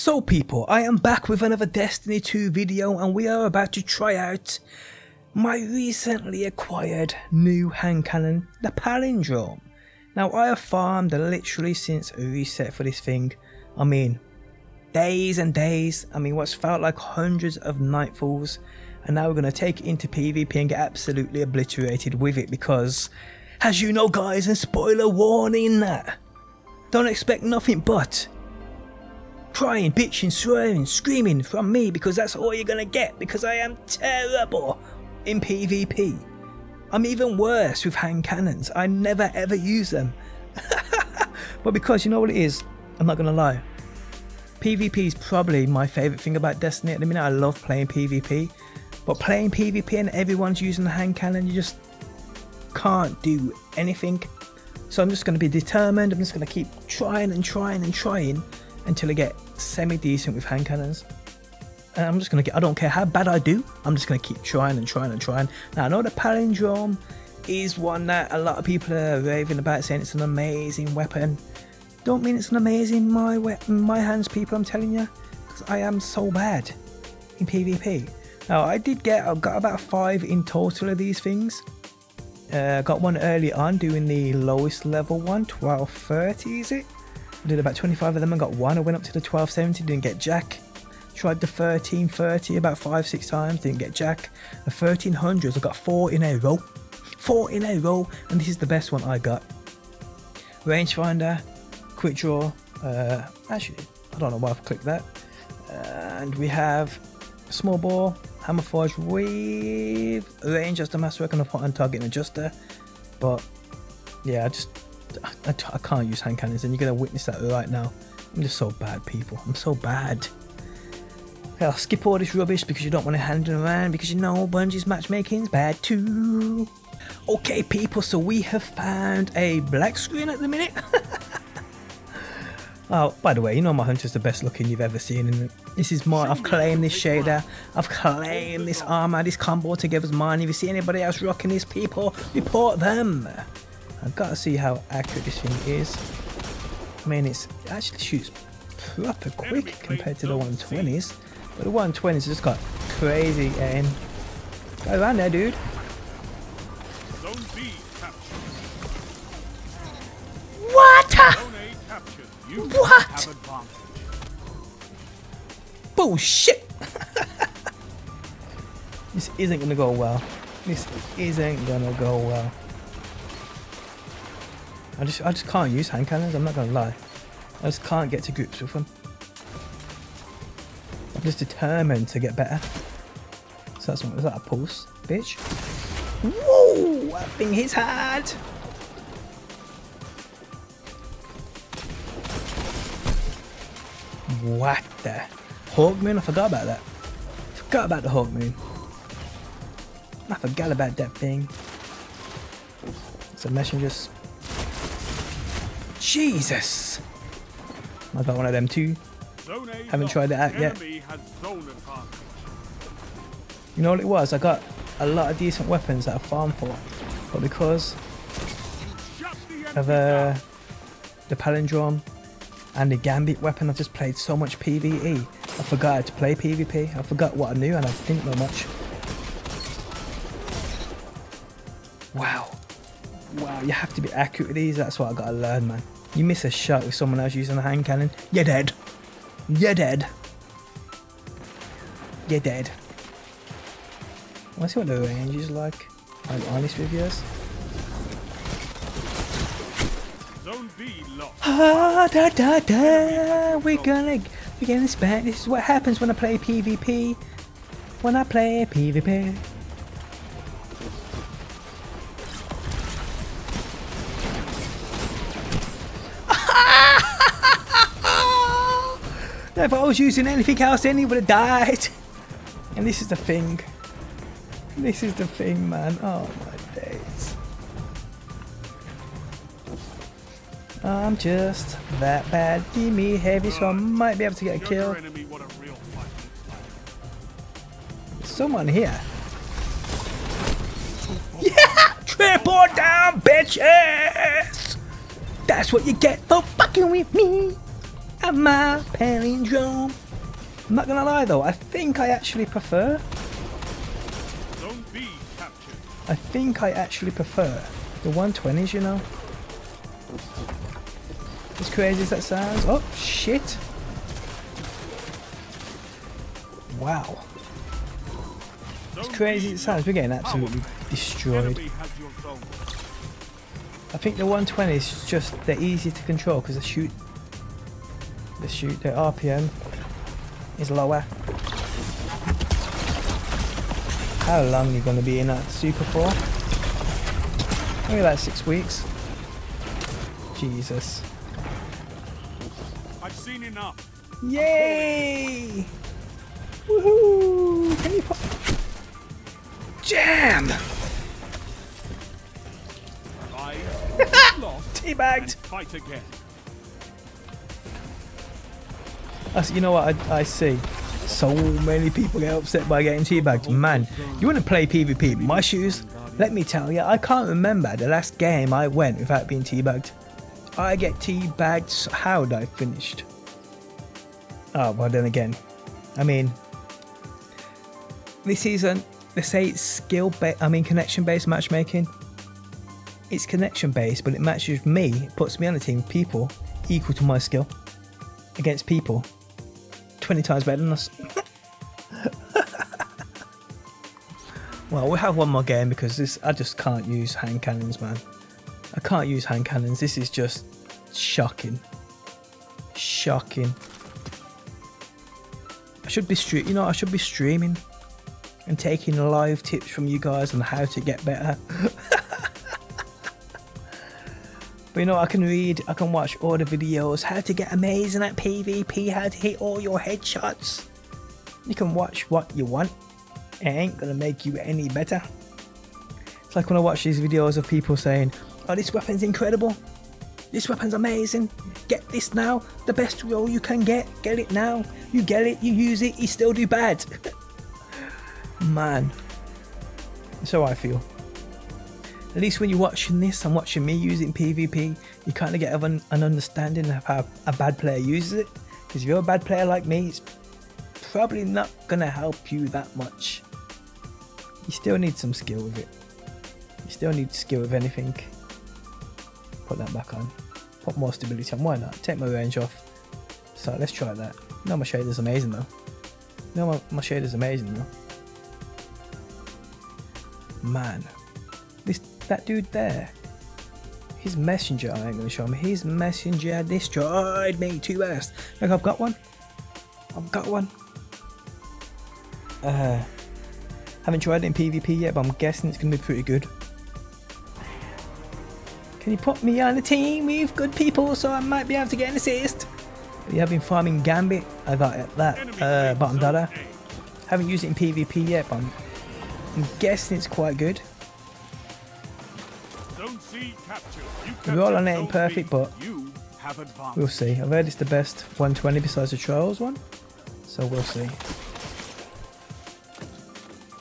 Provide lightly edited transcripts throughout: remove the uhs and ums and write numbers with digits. So people, I am back with another Destiny 2 video and we are about to try out my recently acquired new hand cannon, the Palindrome. Now I have farmed literally since a reset for this thing. I mean, days and days, I mean what's felt like hundreds of Nightfalls, and now we're going to take it into PvP and get absolutely obliterated with it because, as you know guys, and spoiler warning, don't expect nothing but crying, bitching, swearing, screaming from me, because that's all you're gonna get, because I am terrible in PvP. I'm even worse with hand cannons. I never ever use them. But because you know what it is, I'm not gonna lie, PvP is probably my favourite thing about Destiny at the minute. I love playing PvP, but playing PvP and everyone's using the hand cannon, you just can't do anything. So I'm just gonna be determined, I'm just gonna keep trying and trying and trying until I get semi-decent with hand cannons. And I'm just going to get, I don't care how bad I do, I'm just going to keep trying and trying and trying. Now I know the Palindrome is one that a lot of people are raving about, saying it's an amazing weapon. Don't mean it's an amazing my hands, people, I'm telling you, because I am so bad in PvP. Now I got about 5 in total of these things. Got one early on doing the lowest level one, 1230 is it? I did about 25 of them and got one. I went up to the 1270, didn't get jack. Tried the 1330 about 5-6 times, didn't get jack. The 1300s, I got 4 in a row. 4 in a row, and this is the best one I got. Rangefinder, quick draw. Actually, I don't know why I've clicked that. And we have Smallbore, Hammerforge with range as the masterwork and a pot and target adjuster. But yeah, I can't use hand cannons, and you're going to witness that right now. I'm just so bad, people. I'm so bad. Okay, I'll skip all this rubbish because you don't want to hand it around, because you know Bungie's matchmaking's bad too. Okay, people, so we have found a black screen at the minute. Oh, by the way, you know my hunter's the best looking you've ever seen, and this is mine. I've claimed this shader, I've claimed this armor, this combo together's mine. If you see anybody else rocking this, people, report them. I've got to see how accurate this thing is. I mean, it actually shoots proper quick compared to the 120s. But the 120s just got crazy aim. Go around there, dude. What? What? Bullshit! This isn't going to go well. This isn't going to go well. I just can't use hand cannons, I'm not gonna lie. I just can't get to grips with them. I'm just determined to get better. So that's one. Was that a pulse, bitch? Whoa! That thing hits hard! What the? Hawkmoon? I forgot about that. Forgot about the Hawkmoon. I forgot about that thing. It's a messenger's. Jesus! I got one of them too. Haven't tried that out yet. You know what it was? I got a lot of decent weapons that I farmed for, but because of the Palindrome and the Gambit weapon, I've just played so much PvE. I forgot how to play PvP. I forgot what I knew, and I didn't know much. Wow. Wow, you have to be accurate with these. That's what I gotta learn, man. You miss a shot with someone else using a hand cannon, you're dead. You're dead. You're dead. I see what the range is like. I'm honest with yours. Ah, da da da. We're gonna spend. This is what happens when I play PvP. When I play PvP. If I was using anything else, then he would have died. And this is the thing. This is the thing, man. Oh my days. I'm just that bad. Give me heavy, so I might be able to get a kill. Someone here. Yeah! Triple down, bitches! That's what you get for fucking with me. at my palindrome. I'm not gonna lie though, I think I actually prefer. Don't be captured. I think I actually prefer the 120s, you know. As crazy as that sounds. Oh shit! Wow. As crazy as it sounds, we're getting absolutely destroyed. I think the 120 is just, they're easy to control because the RPM is lower. How long are you going to be in that super for? Maybe like 6 weeks. Jesus. I've seen enough. Yay! Woohoo! Can you pop? Jam! Teabagged! Fight again. You know what I see? So many people get upset by getting teabagged. Man, you want to play PvP in my shoes? Let me tell you, I can't remember the last game I went without being teabagged. I get teabagged. How'd I finished? Oh, well then again. I mean, this isn't, they say it's skill-based, I mean connection-based matchmaking. It's connection-based, but it matches me, it puts me on a team with people equal to my skill against people 20 times better than us. Well, we'll have one more game because this, I just can't use hand cannons, man. I can't use hand cannons. This is just shocking. Shocking. I should be streaming and taking live tips from you guys on how to get better. But you know, I can watch all the videos, how to get amazing at PvP, how to hit all your headshots. You can watch what you want. It ain't gonna make you any better. It's like when I watch these videos of people saying, oh, this weapon's incredible. This weapon's amazing. Get this now. The best roll you can get. Get it now. You get it. You use it. You still do bad. Man. That's how I feel. At least when you're watching this and watching me using PvP, you kind of get an understanding of how a bad player uses it. Because if you're a bad player like me, it's probably not going to help you that much. You still need some skill with it. You still need skill with anything. Put that back on. Put more stability on. Why not? Take my range off. So let's try that. No, my shader's amazing though. No, my shader's amazing though. Man, that dude there. His messenger. I ain't gonna show him. His messenger destroyed me too fast. Look, I've got one. I've got one. Haven't tried it in PvP yet, but I'm guessing it's gonna be pretty good. Can you put me on a team with good people so I might be able to get an assist? Yeah, I've been farming Gambit. I got that bottom dollar. Haven't used it in PvP yet, but I'm guessing it's quite good. We're all on it imperfect, but we'll see. I've heard it's the best 120 besides the Trials one, so we'll see.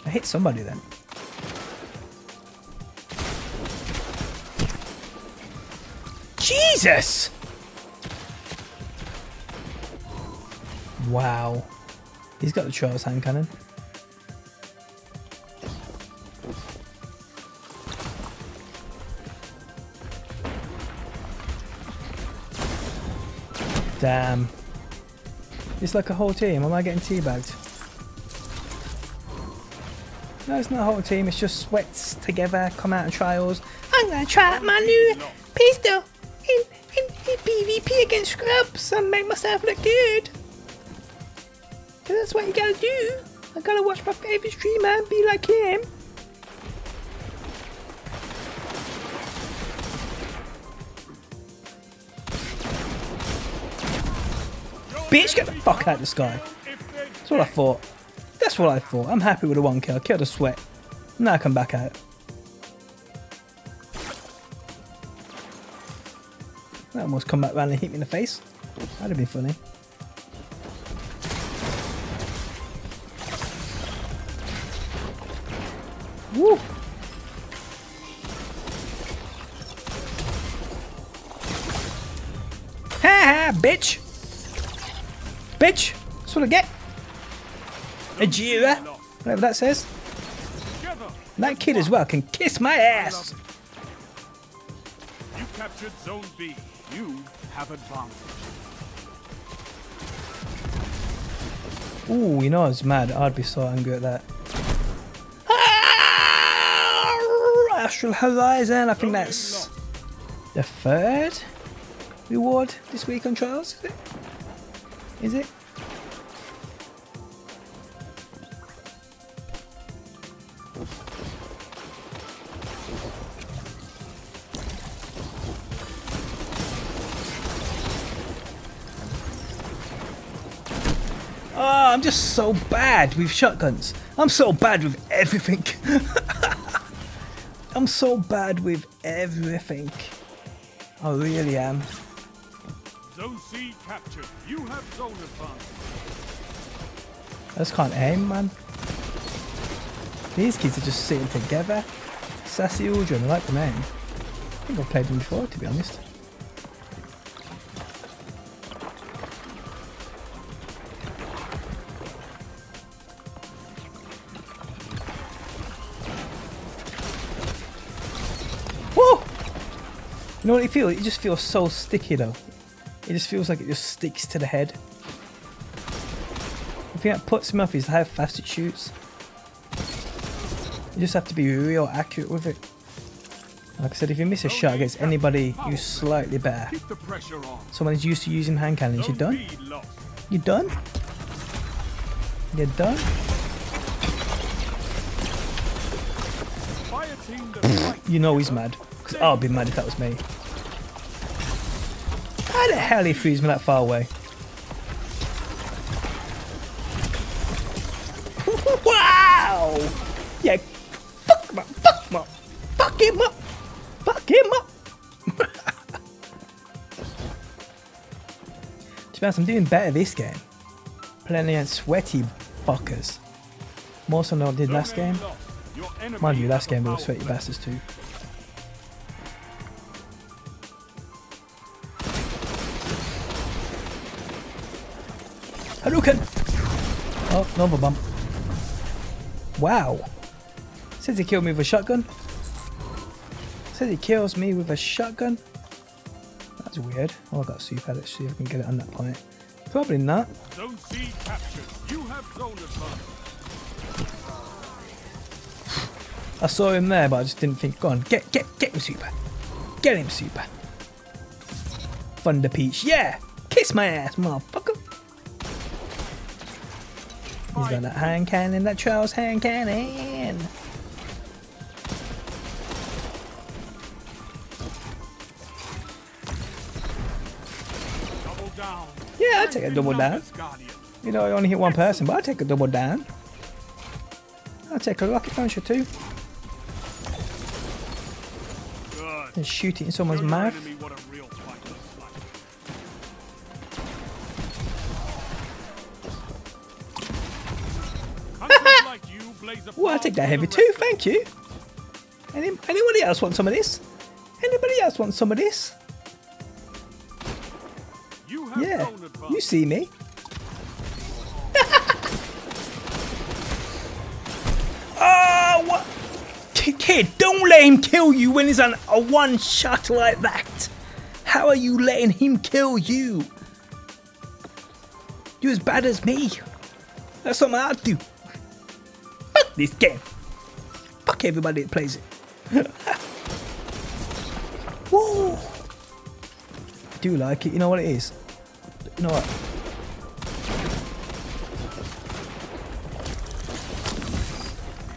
I hit somebody then. Jesus! Wow. He's got the Trials hand cannon. Damn. It's like a whole team. Am I getting teabagged? No, it's not a whole team. It's just sweats together, come out of Trials. I'm gonna try out my new pistol. In PvP against scrubs and make myself look good. Cause that's what you gotta do. I gotta watch my favourite streamer and be like him. Bitch, get the fuck out of the sky. That's what I thought. That's what I thought. I'm happy with a 1 kill. I killed a sweat. Now I come back out. That almost come back round and hit me in the face. That'd be funny. Woo! Ha ha, bitch! Bitch! That's what I get. Ajira. Whatever that says. And that kid as well can kiss my ass. You captured Zone B. You have advantage. Ooh, you know I was mad. I'd be so angry at that. Astral Horizon. I think that's the third reward this week on Trials. Is it? Is it? Oh, I'm just so bad with shotguns. I'm so bad with everything. I'm so bad with everything. I really am. Zone C captured. You have zone advantage. I just can't aim, man. These kids are just sitting together. Sassy Uldren, I like the name. I think I've played them before, to be honest. Woo! You know what it feels? It just feels so sticky, though. It just feels like it just sticks to the head. The thing that puts him off is how fast it shoots. You just have to be real accurate with it. Like I said, if you miss a shot against anybody who's slightly better, someone who's used to using hand cannons, you're done. You're done. You're done. You know he's mad. Because I'll be mad if that was me. How the hell he threw me that far away? Wow! Yeah, fuck him up, fuck him up, fuck him up, fuck him up! To be honest, I'm doing better this game. Playing against sweaty fuckers. More so than I did last game. Mind you, last game we were sweaty bastards too. Hadouken! Oh, another bump. Wow. Says he killed me with a shotgun. Says he kills me with a shotgun. That's weird. Oh, I got a super. Let's see if I can get it on that point. Probably not. Zone C captured. You have zone advantage. I saw him there, but I just didn't think. Go on, get him, super. Get him, super. Thunder Peach, yeah! Kiss my ass, motherfucker! He's got that hand cannon, that Trials hand cannon! Double down. Yeah, I'll take a double down. You know, I only hit one person, but I'll take a double down. I'll take a rocket launcher too. Good. And shoot it in someone's mouth. Well, I'll take that heavy too, thank you. Anybody else want some of this? Anybody else want some of this? Yeah, you see me. Oh, what? Kid, don't let him kill you when he's on a one shot like that. How are you letting him kill you? You're as bad as me. That's something I'd do. This game. Fuck everybody that plays it. Woo! I do like it. You know what it is? You know what?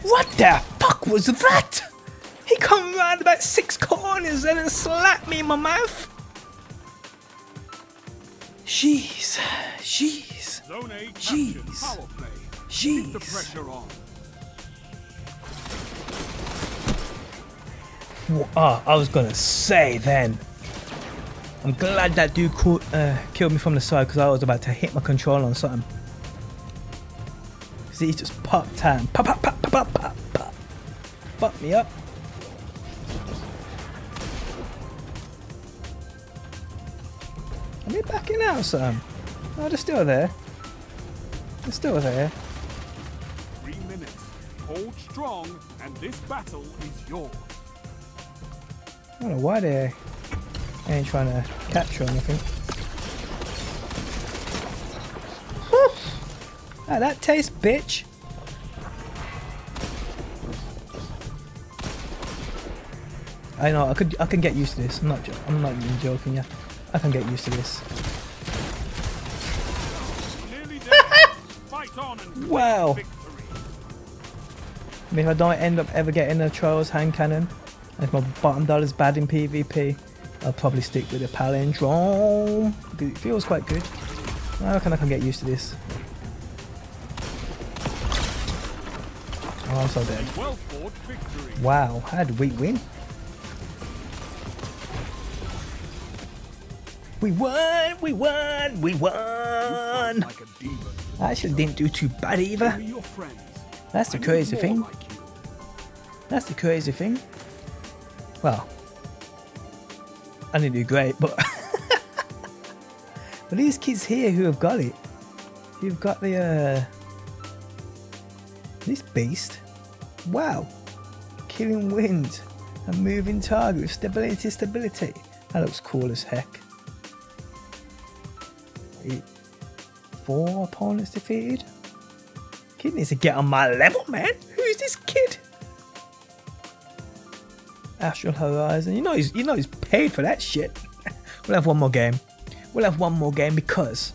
What the fuck was that? He come round about 6 corners and then slapped me in my mouth. Jeez. Jeez. Jeez. Jeez. Oh, I was gonna say then. I'm glad that dude killed me from the side because I was about to hit my controller on something. Cause he just popped out. Pop, pop, pop, pop, pop, pop. Fuck me up. Are they backing out or something? Oh, they're still there. It's still there. 3 minutes. Hold strong, and this battle is yours. I don't know why they ain't trying to capture anything. Ah, that tastes, bitch. I know. I can get used to this. I'm not even joking. Yeah, I can get used to this. Wow. I mean, if I don't end up ever getting a Trials hand cannon, and if my bottom dollar's bad in PvP, I'll probably stick with the Palindrome. It feels quite good. I reckon I can get used to this. Oh, I'm so dead. Wow, how did we win? We won! We won! We won! I actually didn't do too bad either. That's the crazy thing. That's the crazy thing. Well, I didn't do great, but but these kids here who have got it, who've got the this beast. Wow, killing wind and moving target with stability. That looks cool as heck. 4 opponents defeated. Kid needs to get on my level, man. Who's this kid? Astral Horizon. You know he's paid for that shit. We'll have one more game. We'll have one more game because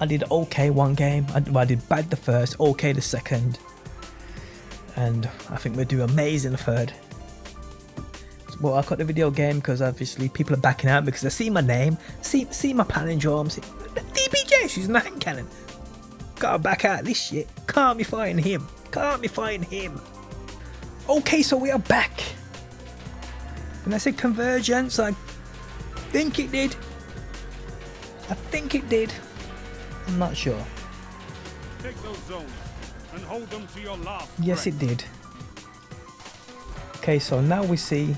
I did okay one game. I did bad the first, okay the second, and I think we'll do amazing the third. Well, I cut the video game because obviously people are backing out because they see my name, see my palindrome, see DPJ, she's in the hand cannon. Gotta back out of this shit. Can't be fighting him. Can't be fighting him. Okay, so we are back. And I said Convergence. I think it did. I think it did. I'm not sure. Take those zones and hold them to your last. Yes, it did. Okay, so now we see.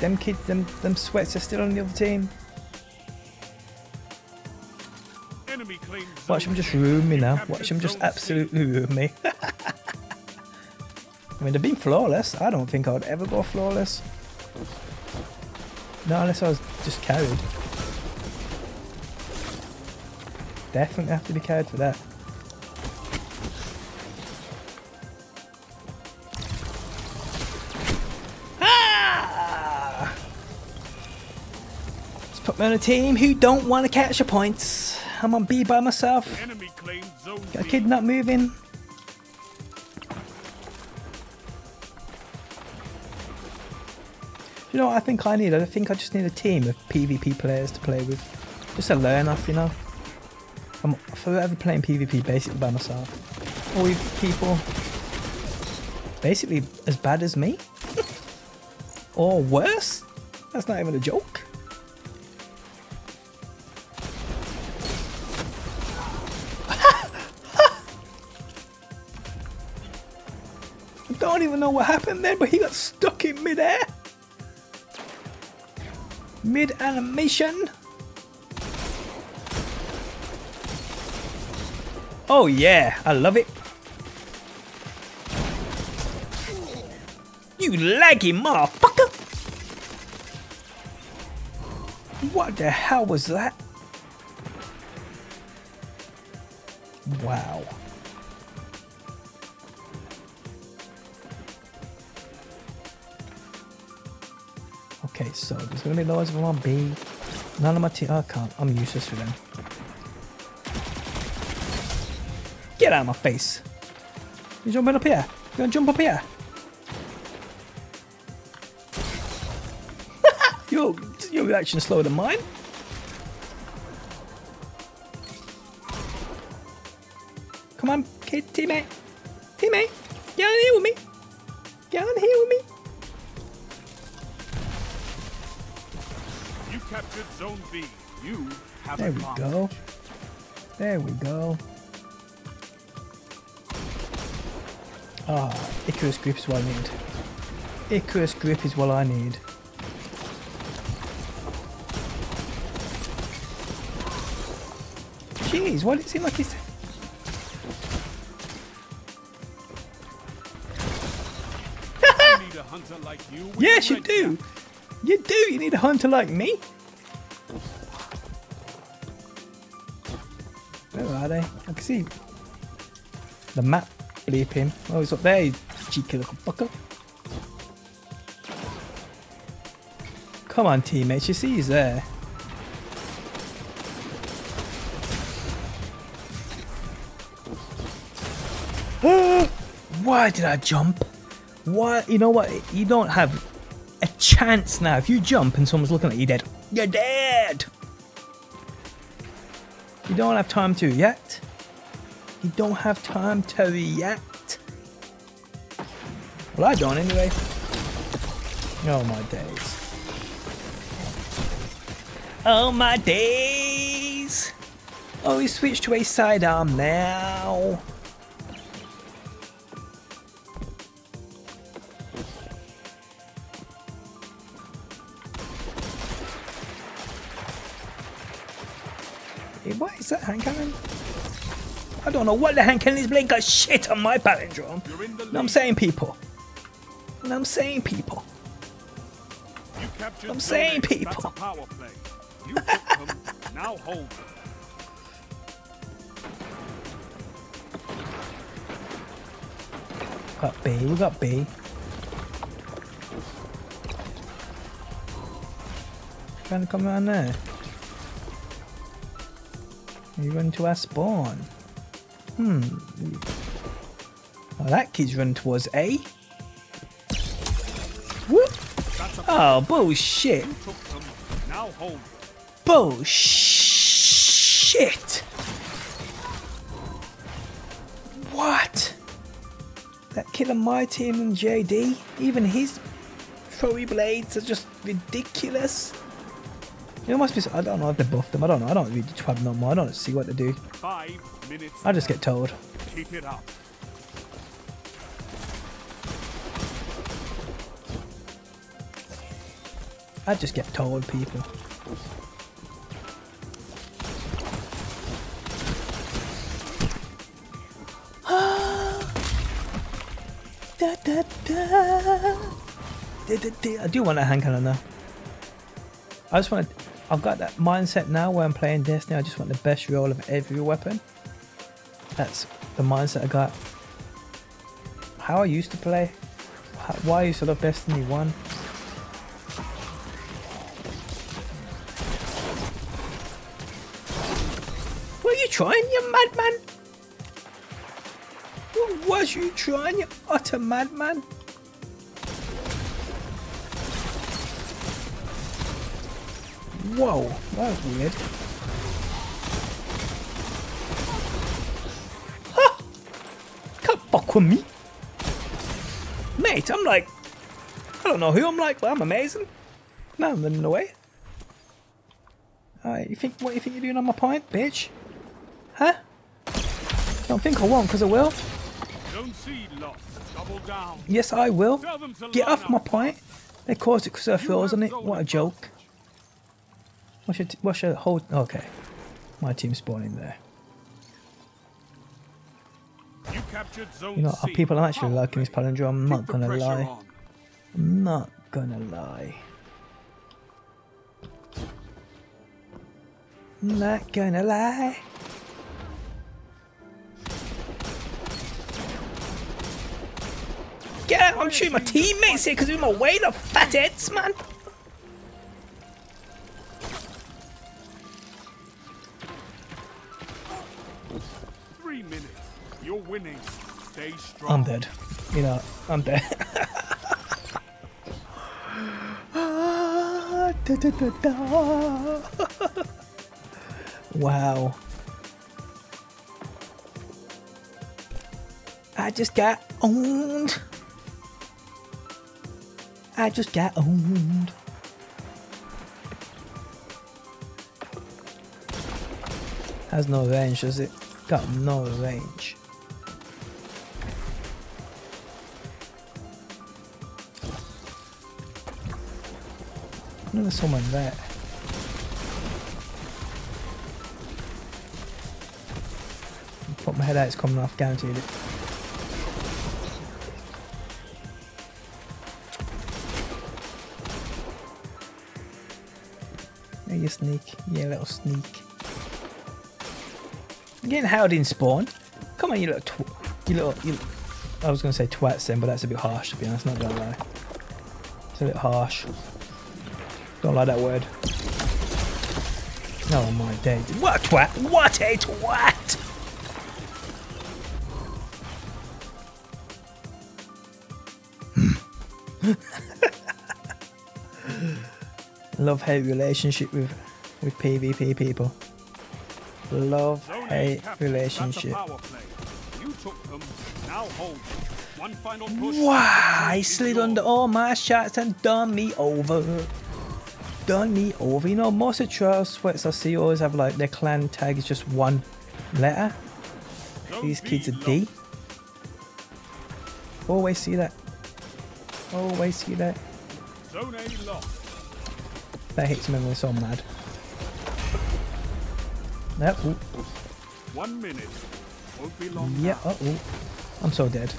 Them kids, them sweats are still on the other team. Watch them just ruin me now. Watch them just absolutely ruin me. I mean, they've been flawless. I don't think I would ever go flawless. No, unless I was just carried. Definitely have to be carried for that. Put me on a team who don't want to catch the points. I'm on B by myself. Got a kid not moving. You know what I think I need? I think I just need a team of PvP players to play with. Just to learn off, you know. I'm forever playing PvP basically by myself. Or with people basically as bad as me. Or worse. That's not even a joke. I don't even know what happened there, but he got stuck in mid-air. Mid-animation. Oh yeah, I love it. You laggy motherfucker. What the hell was that? Wow. Okay, so there's going to be loads of them on B. None of my team. Oh, I can't. I'm useless for them. Get out of my face. You jumping up here? You going to jump up here? Your reaction is slower than mine. Come on, kid, teammate. Teammate, get out of here with me. Get out of here with me. Captured zone B. You have there we go. There we go. Ah, Icarus Grip is what I need. Icarus Grip is what I need. Jeez, why does it seem like he's... Like you, yes, you do. You do. You need a hunter like me. Where are they? I can see the map bleeping. Oh, he's up there, you cheeky little fucker. Come on, teammates. You see he's there. Why did I jump? Why? You know what? You don't have a chance now. If you jump and someone's looking at you, dead. You're dead. You don't have time to react. You don't have time to react. Well, I don't anyway. Oh my days. Oh my days. Oh, he switched to a sidearm now. What is that hand cannon? I don't know what the hand cannon is. Blade got shit on my palindrome. You know what I'm saying, people. Power play. You took them, now hold them. Got B. We got B. Trying to come around there. You run to our spawn. Well, that kid's running towards A. Whoop! Oh, bullshit. Bullshit! What? That kid on my team and JD, even his throwy blades are just ridiculous. It must be. I don't know if they buffed them. I don't know. I don't read the twab no more. I don't see what they do. 5 minutes. I just get told. Keep it up. I just get told, people. Da, da, da. Da, da, da. I do want that hand cannon though. I just want to. I've got that mindset now where I'm playing Destiny. I just want the best roll of every weapon. That's the mindset I got. How I used to play. Why I used to love Destiny 1. What are you trying, you madman? What was you trying, you utter madman? Whoa, that was weird. Ha! Can't fuck with me. Mate, I'm like... I don't know who I'm like, but I'm amazing. Now I'm running away. Alright, you think... What you think you're doing on my point, bitch? Huh? Don't think I won't, because I will. Don't see lot. Double down. Yes, I will. Get off my point. They caused it because I froze on it. What a joke. What should hold? Okay, my team's spawning there. You know, people are actually liking this palindrome. I'm not gonna lie. I'm not gonna lie. I'm not gonna lie. Yeah, I'm shooting my teammates here because they're in my way, the fat heads, man. You're winning. Stay strong. I'm dead. You know, I'm dead. Wow. I just got owned. I just got owned. Has no range, does it? Got no range. I know there's someone there. Pop my head out, it's coming off, guaranteed it. You sneak, yeah, little sneak. You're getting held in spawn. Come on, you little twat. I was gonna say twats then, but that's a bit harsh to be honest. Not gonna lie, it's a bit harsh. Don't like that word. Oh my day! What a twat! What a twat! Love-hate relationship with PvP people. Love-hate relationship. Wow, he slid under all my shots and done me over. Done me over. You know, most of Trials sweats I see always have like their clan tag is just one letter. These kids are D. Always see that. Always see that. That hits me when it's all mad. Yep. 1 minute. Won't be long. Yeah. Oh. I'm so dead.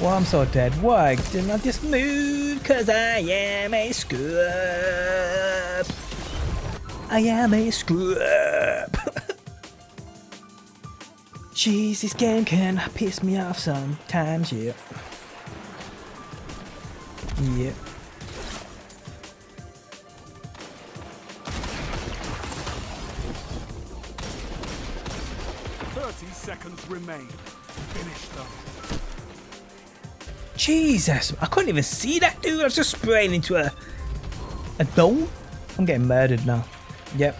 Well, I'm so dead. Why didn't I just move? Cause I am a screw up. I am a screw up. Jeez, this game can piss me off sometimes. Yeah. Yeah. Remain. Finish them. Jesus, I couldn't even see that dude. I was just spraying into a dome. I'm getting murdered now. Yep.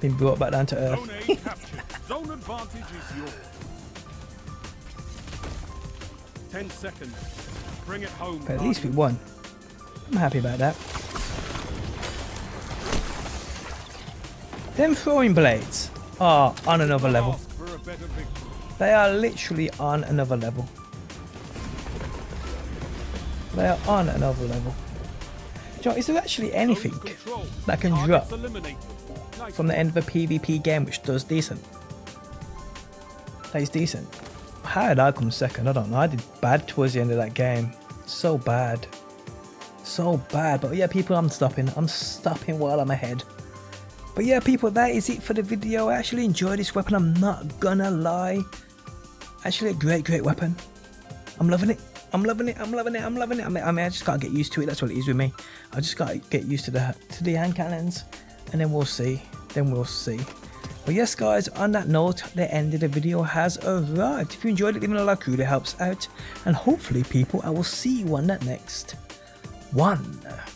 Been brought back down to earth. Zone A captured. Zone advantage is yours. 10 seconds. Bring it home. But at least we won. I'm happy about that. Them throwing blades are on another level. They are literally on another level. They are on another level. Do you know, is there actually anything that can drop from the end of a PvP game which does decent? That is decent. How did I come second? I don't know. I did bad towards the end of that game. So bad. So bad. But yeah, people, I'm stopping. I'm stopping while I'm ahead. But yeah, people, that is it for the video. I actually enjoyed this weapon, I'm not gonna lie. Actually a great weapon. I'm loving it. I'm loving it. I mean, I just gotta get used to it. That's what it is with me. I just gotta get used to the hand cannons, and then we'll see. But yes, guys, on that note, the end of the video has arrived. If you enjoyed it, leaving a like really helps out. And hopefully, people, I will see you on that next one.